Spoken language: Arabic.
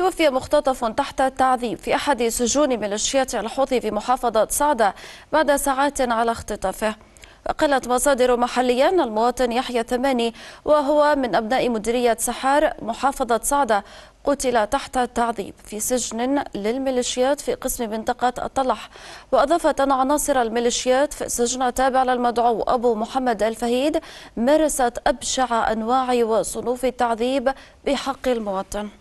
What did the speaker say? توفي مختطف تحت التعذيب في أحد سجون ميليشيات الحوثي في محافظة صعدة بعد ساعات على اختطافه. قالت مصادر محلية أن المواطن يحيى الثماني وهو من أبناء مديرية سحار محافظة صعدة قتل تحت التعذيب في سجن للميليشيات في قسم منطقة الطلح. وأضافت أن عناصر الميليشيات في سجن التابع للمدعو أبو محمد الفهيد مارست أبشع أنواع وصنوف التعذيب بحق المواطن.